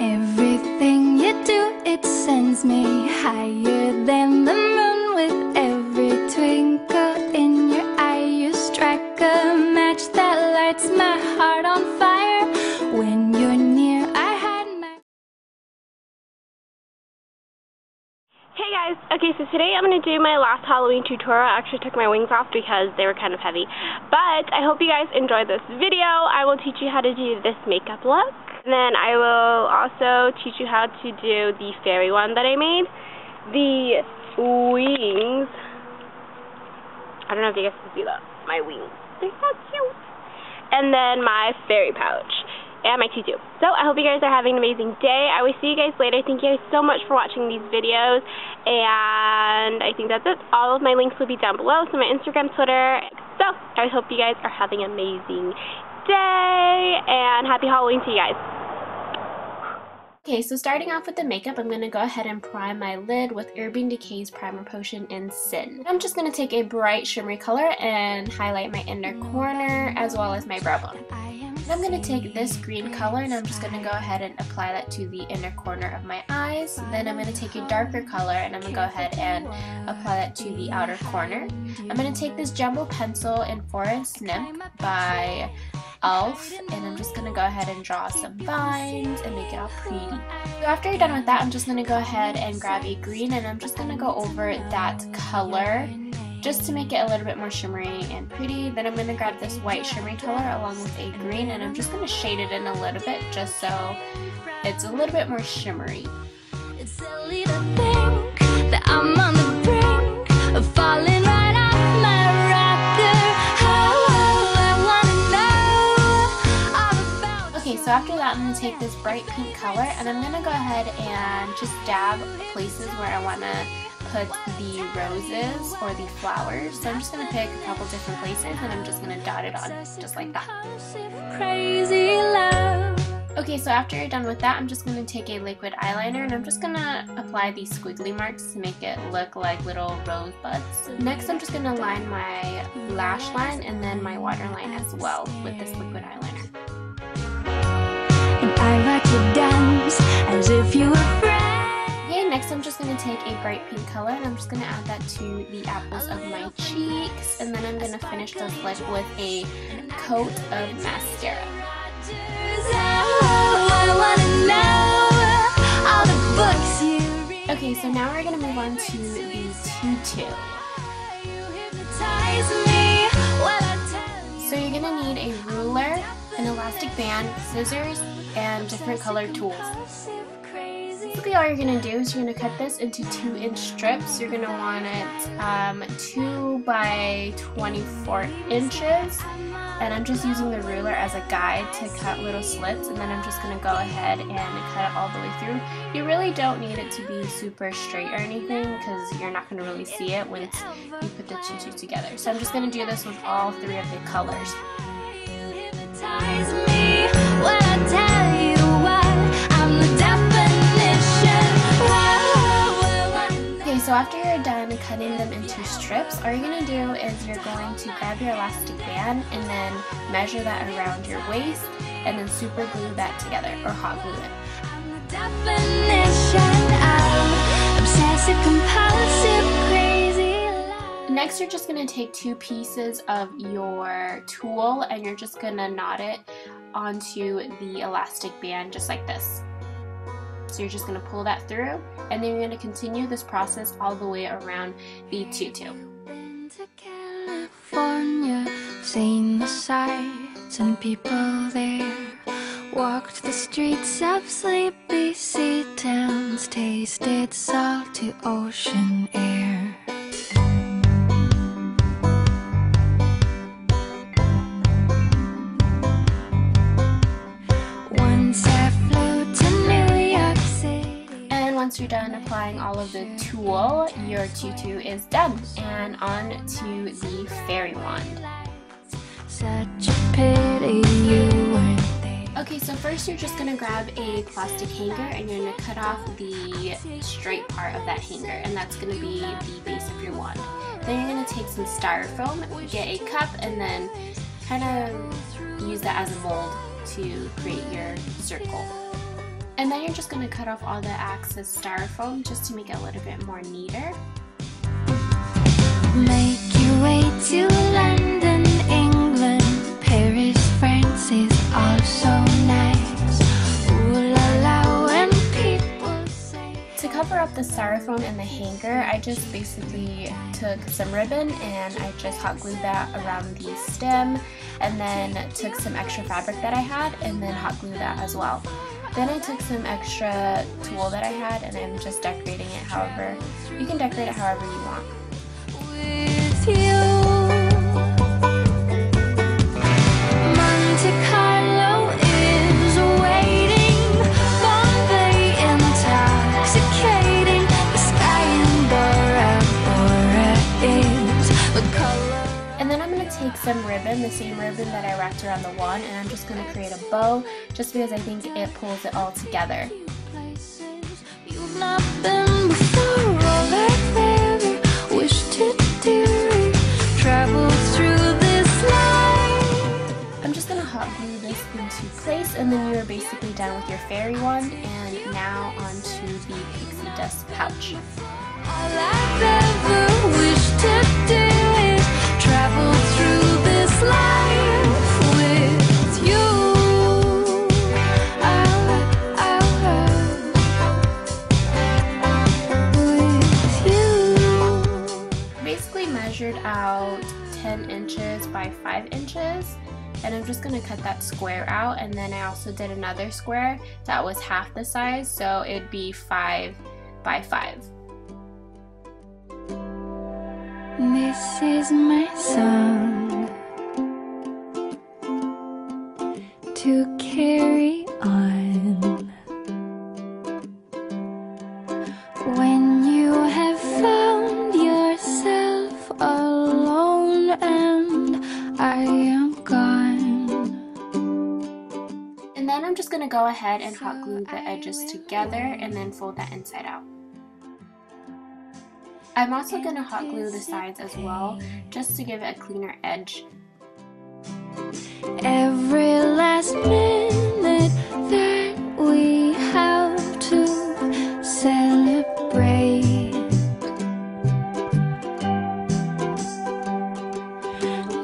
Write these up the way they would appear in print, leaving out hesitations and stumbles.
Everything you do, it sends me higher than the moon. With every twinkle in your eye, you strike a match that lights my heart on fire. When you're near, I hide my... Hey guys! Okay, so today I'm going to do my last Halloween tutorial. I actually took my wings off because they were kind of heavy. But I hope you guys enjoyed this video. I will teach you how to do this makeup look. And then I will also teach you how to do the fairy one that I made. The wings. I don't know if you guys can see that. My wings. They're so cute. And then my fairy pouch. And my tutu. So I hope you guys are having an amazing day. I will see you guys later. Thank you guys so much for watching these videos. And I think that's it. All of my links will be down below. So my Instagram, Twitter. So I hope you guys are having an amazing day and happy Halloween to you guys. Okay, so starting off with the makeup, I'm going to go ahead and prime my lid with Urban Decay's Primer Potion in Sin. I'm just going to take a bright shimmery color and highlight my inner corner as well as my brow bone. I'm going to take this green color and I'm just going to go ahead and apply that to the inner corner of my eyes. Then I'm going to take a darker color and I'm going to go ahead and apply that to the outer corner. I'm going to take this jumbo pencil in Forest Nip by Elf, and I'm just going to go ahead and draw some vines and make it all pretty. So after you're done with that, I'm just going to go ahead and grab a green and I'm just going to go over that color just to make it a little bit more shimmery and pretty. Then I'm going to grab this white shimmery color along with a green and I'm just going to shade it in a little bit just so it's a little bit more shimmery. It's silly to think that I'm on the brink of falling right off my rocker. Okay, so after that I'm going to take this bright pink color and I'm going to go ahead and just dab places where I want to put the roses or the flowers. So I'm just going to pick a couple different places and I'm just going to dot it on just like that. Okay, so after you're done with that, I'm just going to take a liquid eyeliner and I'm just going to apply these squiggly marks to make it look like little rose buds. Next, I'm just going to line my lash line and then my waterline as well with this liquid eyeliner. And I like to dance as if you were friends. Next, I'm just going to take a bright pink color and I'm just going to add that to the apples of my cheeks. And then I'm going to finish this lip with a coat of mascara. Okay, so now we're going to move on to the tutu. So you're going to need a ruler, an elastic band, scissors, and different colored tools. Basically all you're going to do is you're going to cut this into 2-inch strips. You're going to want it 2 by 24 inches. And I'm just using the ruler as a guide to cut little slits. And then I'm just going to go ahead and cut it all the way through. You really don't need it to be super straight or anything because you're not going to really see it once you put the tutu together. So I'm just going to do this with all 3 of the colors. So after you're done cutting them into strips, all you're going to do is you're going to grab your elastic band and then measure that around your waist and then super glue that together or hot glue it. I'm the definition of obsessive compulsive crazy. Next, you're just going to take 2 pieces of your tulle and you're just going to knot it onto the elastic band just like this. So you're just going to pull that through and then you're going to continue this process all the way around the tutu. Seen the sights and people there, walked the streets of sleepy sea towns, tasted salty ocean air. Once you're done applying all of the tulle, your tutu is done, and on to the fairy wand. Such a pity you weren't there. Okay, so first you're just going to grab a plastic hanger and you're going to cut off the straight part of that hanger, and that's going to be the base of your wand. Then you're going to take some styrofoam, get a cup, and then kind of use that as a mold to create your circle. And then you're just going to cut off all the excess styrofoam just to make it a little bit more neater. Make your way to London, England. Paris, France is also nice. Ooh la la, when people say. To cover up the styrofoam and the hanger, I just basically took some ribbon and I just hot glued that around the stem, and then took some extra fabric that I had and then hot glued that as well. Then I took some extra tulle that I had and I'm just decorating it however. You can decorate it however you want. With you. Monte Carlo is waiting for the intoxicating. The sky in Bora Bora is the color. And then I'm going to take some ribbon, the same ribbon that I wrapped around the wand, and I'm just going to create a bow just because I think it pulls it all together. I'm just going to hot glue this into place, and then you're basically done with your fairy wand, and now onto the pixie dust pouch. All I've ever wished to do is travel through this life with you. Basically measured out 10 inches by 5 inches. And I'm just going to cut that square out, and then I also did another square that was half the size, so it'd be 5 by 5. This is my song to carry on. When you have found yourself alone and I am gone. And then I'm just going to go ahead and hot glue the edges together and then fold that inside out. I'm also going to hot glue the sides as well, just to give it a cleaner edge. Every last minute that we have to celebrate.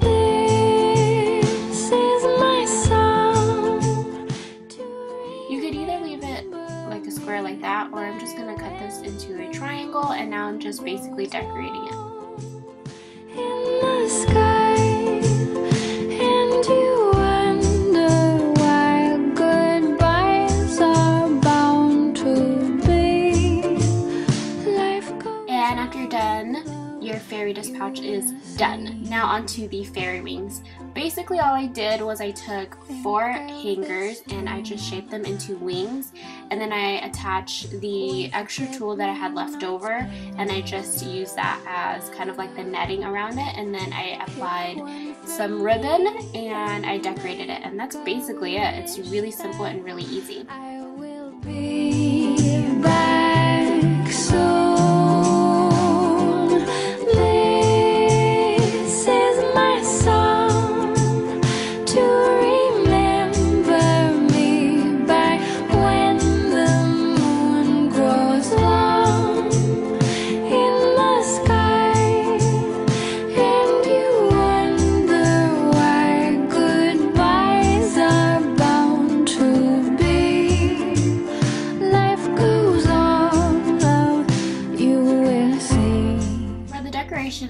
This is my song. You could either leave it like a square like that, or I'm just going to cut this into a triangle, and now I'm just basically decorating it. In the sky, and you wonder why goodbyes are bound to be. Life goes. And after you're done, your fairy dust pouch is done. Now onto the fairy wings. Basically all I did was I took 4 hangers and I just shaped them into wings, and then I attached the extra tulle that I had left over and I just used that as kind of like the netting around it, and then I applied some ribbon and I decorated it, and that's basically it. It's really simple and really easy. I will be back soon.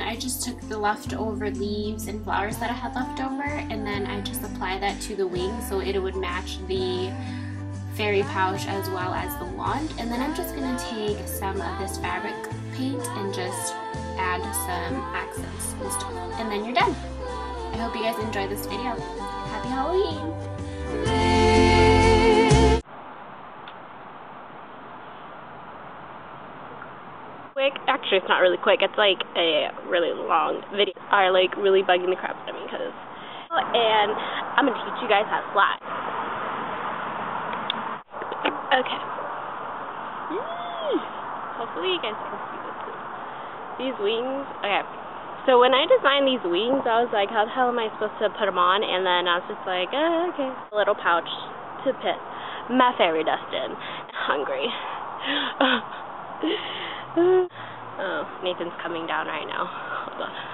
I just took the leftover leaves and flowers that I had left over, and then I just applied that to the wing so it would match the fairy pouch as well as the wand. And then I'm just going to take some of this fabric paint and just add some accents and stuff. And then you're done. I hope you guys enjoyed this video. Happy Halloween! Actually, it's not really quick. It's like a really long video. Are like really bugging the crap out of me because. And I'm gonna teach you guys how to fly. Okay. Hopefully you guys can see this. These wings. Okay. So when I designed these wings, I was like, how the hell am I supposed to put them on? And then I was just like, okay. A little pouch to put. my fairy dust in. Hungry. Oh, Nathan's coming down right now. Hold on.